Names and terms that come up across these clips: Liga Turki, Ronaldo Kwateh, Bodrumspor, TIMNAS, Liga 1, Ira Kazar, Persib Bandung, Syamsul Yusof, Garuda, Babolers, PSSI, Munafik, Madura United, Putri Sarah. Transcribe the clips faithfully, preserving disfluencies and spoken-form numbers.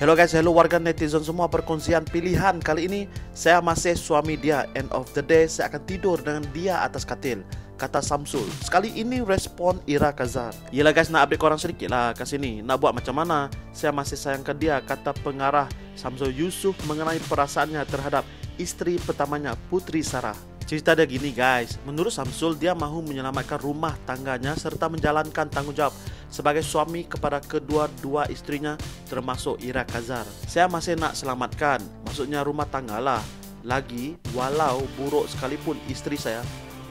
Hello guys, hello warga netizen semua, perkongsian pilihan kali ini saya masih suami dia. End of the day saya akan tidur dengan dia atas katil, kata Syamsul. Sekali ini respon Ira Kazar. Yelah guys, nak update korang sedikit lah ke sini. Nak buat macam mana? Saya masih sayang ke dia, kata pengarah Syamsul Yusof mengenai perasaannya terhadap istri pertamanya, Putri Sarah. Cerita dia gini guys, menurut Syamsul dia mahu menyelamatkan rumah tangganya serta menjalankan tanggungjawab sebagai suami kepada kedua-dua istrinya termasuk Ira Kazar. Saya masih nak selamatkan, maksudnya rumah tangga lah. Lagi, walau buruk sekalipun istri saya,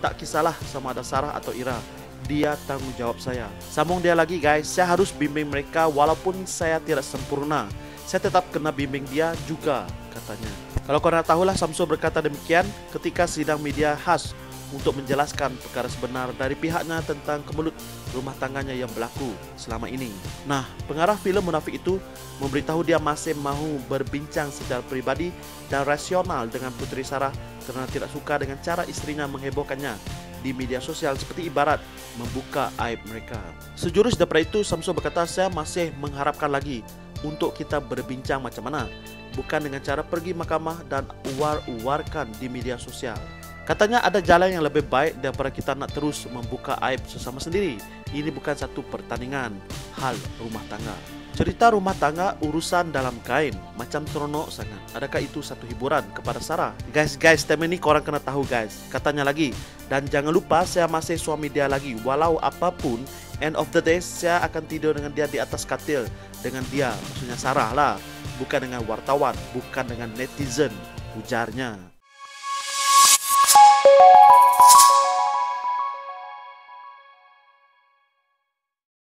tak kisahlah sama ada Sarah atau Ira, dia tanggungjawab saya. Sambung dia lagi guys, saya harus bimbing mereka walaupun saya tidak sempurna. Saya tetap kena bimbing dia juga, katanya. Kalau korang tahulah Syamsul berkata demikian ketika sidang media khas untuk menjelaskan perkara sebenar dari pihaknya tentang kemelut rumah tangganya yang berlaku selama ini. Nah, pengarah filem Munafik itu memberitahu dia masih mahu berbincang secara pribadi dan rasional dengan Putri Sarah karena tidak suka dengan cara istrinya menghebohkannya di media sosial, seperti ibarat membuka aib mereka. Sejurus daripada itu, Syamsul berkata, saya masih mengharapkan lagi untuk kita berbincang macam mana, bukan dengan cara pergi mahkamah dan uar-uarkan di media sosial. Katanya ada jalan yang lebih baik daripada kita nak terus membuka aib sesama sendiri. Ini bukan satu pertandingan hal rumah tangga. Cerita rumah tangga urusan dalam kain, macam seronok sangat. Adakah itu satu hiburan kepada Sarah? Guys, guys, tema ini korang kena tahu guys. Katanya lagi, dan jangan lupa saya masih suami dia lagi. Walau apapun, end of the day saya akan tidur dengan dia di atas katil. Dengan dia, maksudnya Sarah lah. Bukan dengan wartawan, bukan dengan netizen, ujarnya.